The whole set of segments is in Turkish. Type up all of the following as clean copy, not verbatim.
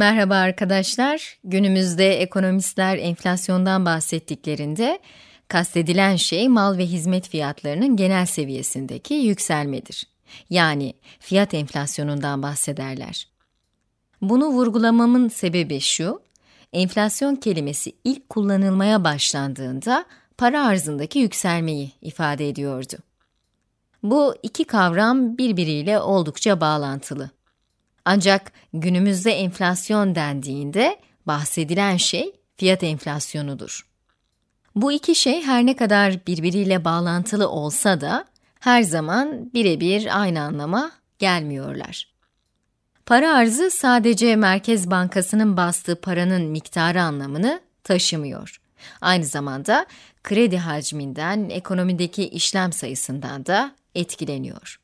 Merhaba arkadaşlar. Günümüzde ekonomistler enflasyondan bahsettiklerinde kastedilen şey mal ve hizmet fiyatlarının genel seviyesindeki yükselmedir. Yani fiyat enflasyonundan bahsederler. Bunu vurgulamamın sebebi şu: enflasyon kelimesi ilk kullanılmaya başlandığında para arzındaki yükselmeyi ifade ediyordu. Bu iki kavram birbiriyle oldukça bağlantılı. Ancak günümüzde enflasyon dendiğinde bahsedilen şey fiyat enflasyonudur. Bu iki şey her ne kadar birbiriyle bağlantılı olsa da her zaman birebir aynı anlama gelmiyorlar. Para arzı sadece Merkez Bankası'nın bastığı paranın miktarı anlamını taşımıyor. Aynı zamanda kredi hacminden, ekonomideki işlem sayısından da etkileniyor.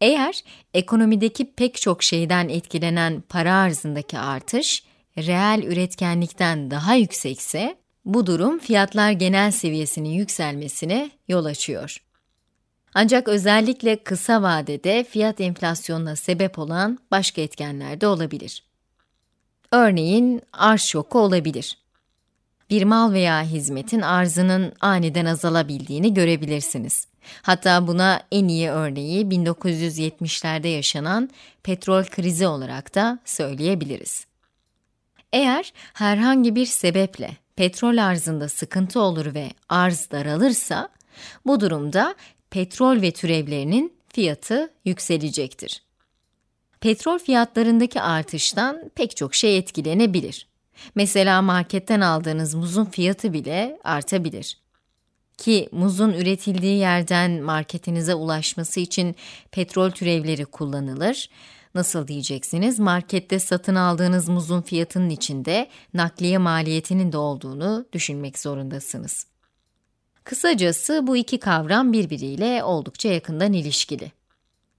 Eğer ekonomideki pek çok şeyden etkilenen para arzındaki artış, reel üretkenlikten daha yüksekse, bu durum fiyatlar genel seviyesinin yükselmesine yol açıyor. Ancak özellikle kısa vadede fiyat enflasyonuna sebep olan başka etkenler de olabilir. Örneğin arz şoku olabilir. Bir mal veya hizmetin arzının aniden azalabildiğini görebilirsiniz. Hatta buna en iyi örneği 1970'lerde yaşanan petrol krizi olarak da söyleyebiliriz. Eğer herhangi bir sebeple petrol arzında sıkıntı olur ve arz daralırsa, bu durumda petrol ve türevlerinin fiyatı yükselecektir. Petrol fiyatlarındaki artıştan pek çok şey etkilenebilir. Mesela marketten aldığınız muzun fiyatı bile artabilir. Ki muzun üretildiği yerden marketinize ulaşması için petrol türevleri kullanılır. Nasıl diyeceksiniz? Markette satın aldığınız muzun fiyatının içinde nakliye maliyetinin de olduğunu düşünmek zorundasınız. Kısacası bu iki kavram birbiriyle oldukça yakından ilişkili.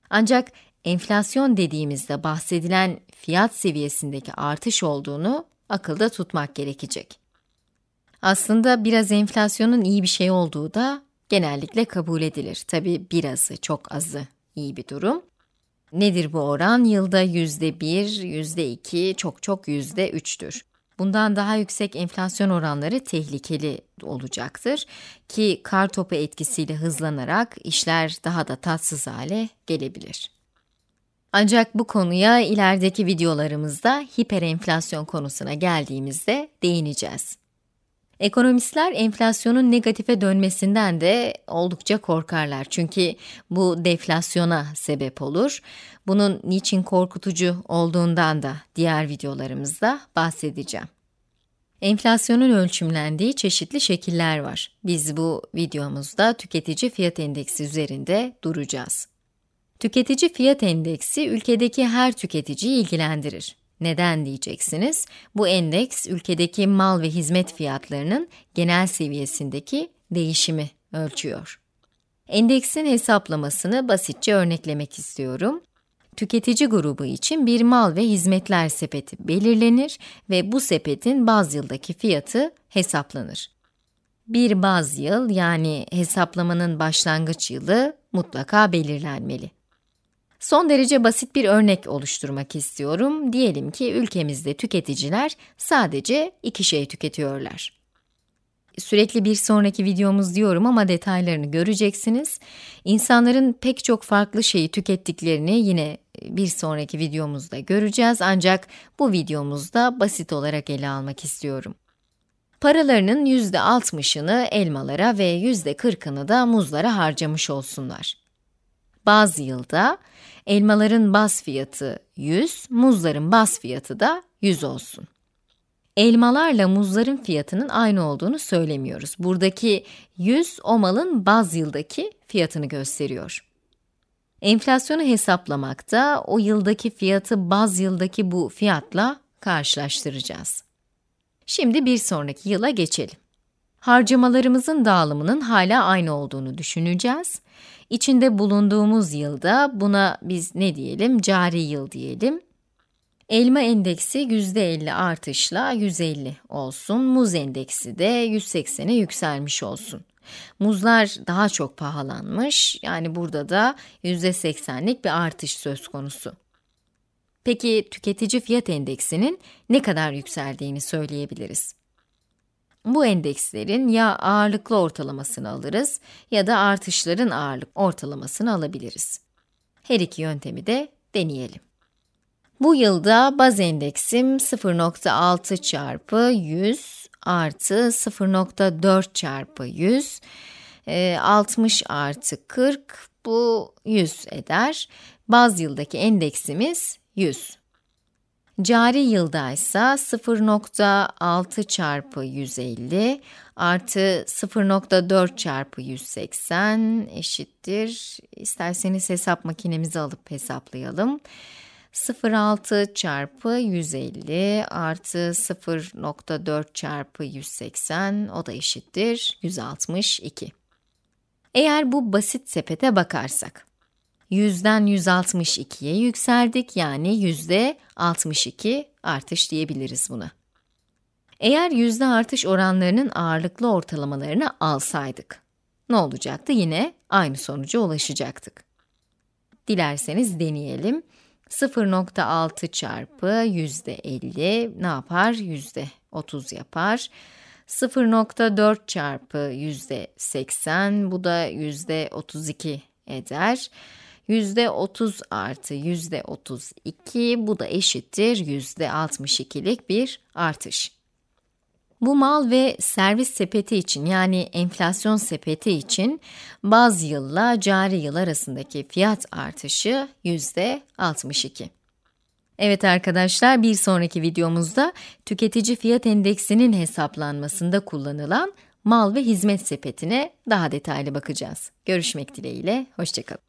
Ancak enflasyon dediğimizde bahsedilen fiyat seviyesindeki artış olduğunu akılda tutmak gerekecek. Aslında biraz enflasyonun iyi bir şey olduğu da genellikle kabul edilir. Tabii birazı, çok azı iyi bir durum. Nedir bu oran? Yılda %1, %2, çok %3'tür. Bundan daha yüksek enflasyon oranları tehlikeli olacaktır ki kartopu etkisiyle hızlanarak işler daha da tatsız hale gelebilir. Ancak bu konuya ilerideki videolarımızda hiperenflasyon konusuna geldiğimizde değineceğiz. Ekonomistler enflasyonun negatife dönmesinden de oldukça korkarlar. Çünkü bu deflasyona sebep olur. Bunun niçin korkutucu olduğundan da diğer videolarımızda bahsedeceğim. Enflasyonun ölçümlendiği çeşitli şekiller var. Biz bu videomuzda tüketici fiyat endeksi üzerinde duracağız. Tüketici fiyat endeksi ülkedeki her tüketiciyi ilgilendirir. Neden diyeceksiniz? Bu endeks ülkedeki mal ve hizmet fiyatlarının genel seviyesindeki değişimi ölçüyor. Endeksin hesaplamasını basitçe örneklemek istiyorum. Tüketici grubu için bir mal ve hizmetler sepeti belirlenir ve bu sepetin baz yıldaki fiyatı hesaplanır. Bir baz yıl, yani hesaplamanın başlangıç yılı mutlaka belirlenmeli. Son derece basit bir örnek oluşturmak istiyorum. Diyelim ki ülkemizde tüketiciler sadece iki şey tüketiyorlar. Sürekli bir sonraki videomuz diyorum ama detaylarını göreceksiniz. İnsanların pek çok farklı şeyi tükettiklerini yine bir sonraki videomuzda göreceğiz. Ancak bu videomuzda basit olarak ele almak istiyorum. Paralarının %60'ını elmalara ve %40'ını da muzlara harcamış olsunlar. Baz yılda elmaların baz fiyatı 100, muzların baz fiyatı da 100 olsun. Elmalarla muzların fiyatının aynı olduğunu söylemiyoruz. Buradaki 100, o malın baz yıldaki fiyatını gösteriyor. Enflasyonu hesaplamakta o yıldaki fiyatı baz yıldaki bu fiyatla karşılaştıracağız. Şimdi bir sonraki yıla geçelim. Harcamalarımızın dağılımının hala aynı olduğunu düşüneceğiz. İçinde bulunduğumuz yılda, buna biz ne diyelim? Cari yıl diyelim. Elma endeksi %50 artışla 150 olsun, muz endeksi de 180'e yükselmiş olsun. Muzlar daha çok pahalanmış, yani burada da %80'lik bir artış söz konusu. Peki tüketici fiyat endeksinin ne kadar yükseldiğini söyleyebiliriz. Bu endekslerin ya ağırlıklı ortalamasını alırız ya da artışların ağırlık ortalamasını alabiliriz. Her iki yöntemi de deneyelim. Bu yılda baz endeksim 0.6 çarpı 100 artı 0.4 çarpı 100, 60 artı 40, bu 100 eder. Baz yıldaki endeksimiz 100. Cari yılda ise 0.6 çarpı 150 artı 0.4 çarpı 180 eşittir. İsterseniz hesap makinemizi alıp hesaplayalım. 0.6 çarpı 150 artı 0.4 çarpı 180, o da eşittir 162. Eğer bu basit sepete bakarsak, 100'den 162'ye yükseldik, yani %62 artış diyebiliriz buna. Eğer yüzde artış oranlarının ağırlıklı ortalamalarını alsaydık, ne olacaktı? Yine aynı sonuca ulaşacaktık. Dilerseniz deneyelim. 0.6 çarpı %50 ne yapar? %30 yapar. 0.4 çarpı %80, bu da %32 eder. %30 artı %32, bu da eşittir %62'lik bir artış. Bu mal ve servis sepeti için, yani enflasyon sepeti için baz yılla cari yıl arasındaki fiyat artışı %62. Evet arkadaşlar, bir sonraki videomuzda tüketici fiyat endeksinin hesaplanmasında kullanılan mal ve hizmet sepetine daha detaylı bakacağız. Görüşmek dileğiyle, hoşça kalın.